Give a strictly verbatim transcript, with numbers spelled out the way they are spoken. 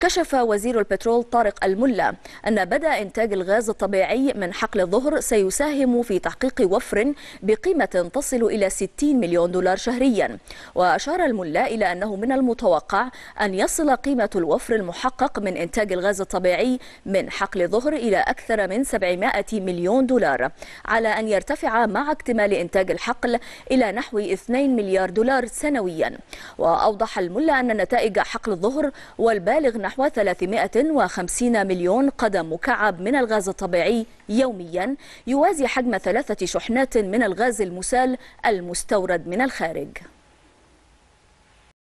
كشف وزير البترول طارق الملا أن بدء إنتاج الغاز الطبيعي من حقل الظهر سيساهم في تحقيق وفر بقيمة تصل إلى ستين مليون دولار شهريا. وأشار الملا إلى أنه من المتوقع أن يصل قيمة الوفر المحقق من إنتاج الغاز الطبيعي من حقل الظهر إلى أكثر من سبعمائة مليون دولار، على أن يرتفع مع اكتمال إنتاج الحقل إلى نحو اثنين مليار دولار سنويا. وأوضح الملا أن نتائج حقل الظهر والبالغ نحو ثلاثمائة وخمسين مليون قدم مكعب من الغاز الطبيعي يوميا يوازي حجم ثلاثة شحنات من الغاز المسال المستورد من الخارج.